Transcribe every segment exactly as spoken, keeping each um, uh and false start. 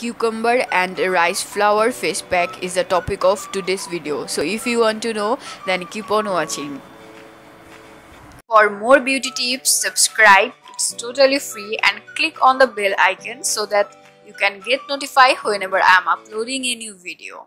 cucumber and rice flour face pack is the topic of today's video. So if you want to know, then keep on watching. For more beauty tips, subscribe. It's totally free, and click on the bell icon so that you can get notified whenever I am uploading a new video.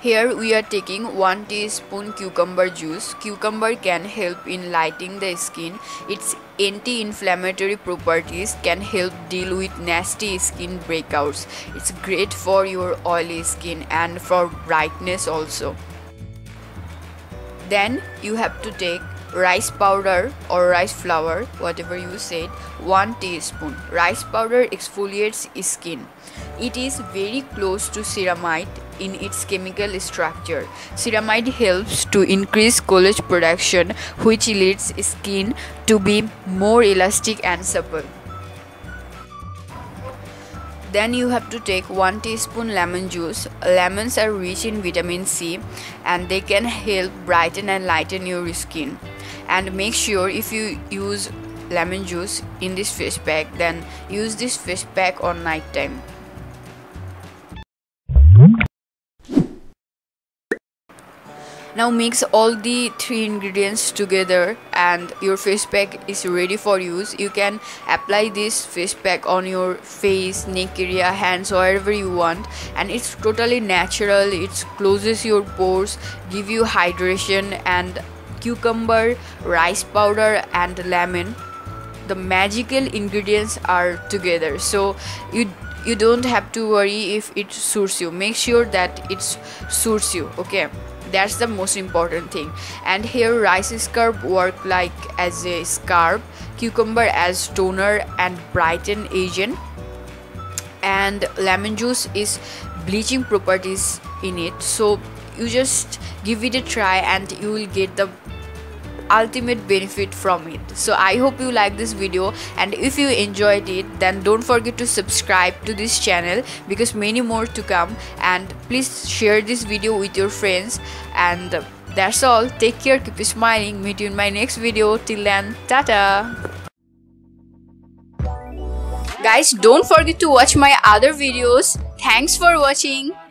Here we are taking one teaspoon cucumber juice. Cucumber can help in lightening the skin. Its anti-inflammatory properties can help deal with nasty skin breakouts. It's great for your oily skin and for brightness also. Then you have to take rice powder or rice flour, whatever you said, one teaspoon. Rice powder exfoliates skin. It is very close to ceramide in its chemical structure. Ceramide helps to increase collagen production, which leads skin to be more elastic and supple. Then you have to take one teaspoon lemon juice. Lemons are rich in vitamin C and they can help brighten and lighten your skin. And make sure if you use lemon juice in this face pack, then use this face pack on night time. Now mix all the three ingredients together and your face pack is ready for use. You can apply this face pack on your face, neck area, hands, wherever you want, and it's totally natural. It closes your pores, give you hydration, and cucumber, rice powder and lemon, the magical ingredients are together. So you you don't have to worry if it suits you. Make sure that it suits you, okay? That's the most important thing. And here rice scrub work like as a scrub, cucumber as toner and brighten agent, and lemon juice is bleaching properties in it. So you just give it a try and you will get the ultimate benefit from it. So I hope you like this video, and if you enjoyed it, then don't forget to subscribe to this channel because many more to come, and please share this video with your friends. And that's all. Take care, keep smiling. Meet you in my next video. Till then, tata. Guys, don't forget to watch my other videos. Thanks for watching.